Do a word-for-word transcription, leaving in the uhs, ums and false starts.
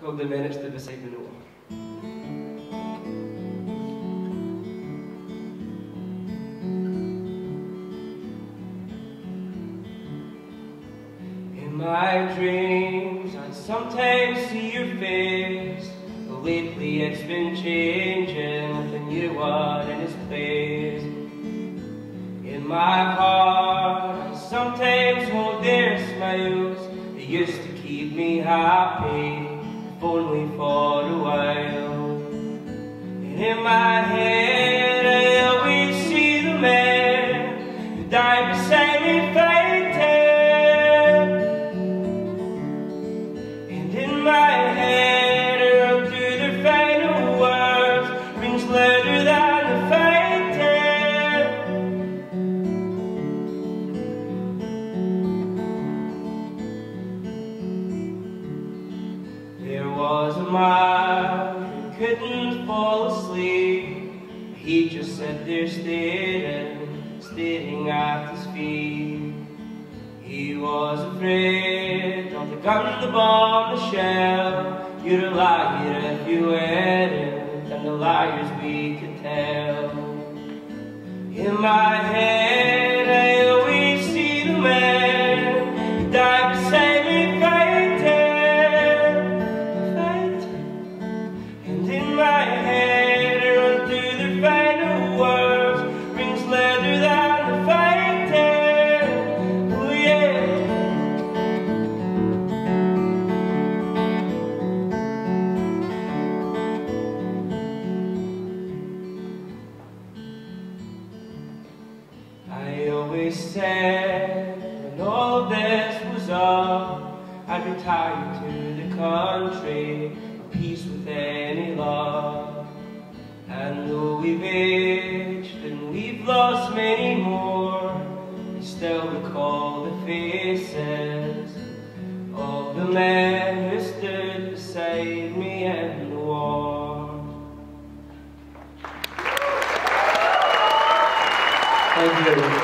called The Men Who Stood Beside Me In The War. In my dreams, I sometimes see your face. Lately it's been changing with a new one in its place. In my heart, I sometimes hold their smiles. They used to keep me happy, if only for a while. And in my head, I always see the men who died beside me fighting. And in my head, louder than the fighting. There was a man who couldn't fall asleep. He just sat there staring, staring at his feet. He was afraid of the gun, the bomb, the shell. You'd a liar if you weren't, and the liars we could tell. In my head, I always see the man who died beside me fighting, fighting. And in my head, I run through their final words, rings louder than the fighting. Oh yeah. I always said when all this was up, I'd retire to the country, at peace with any love. And though we've aged and we've lost many more, I still recall the faces of the men who stood beside me in the war. Thank you.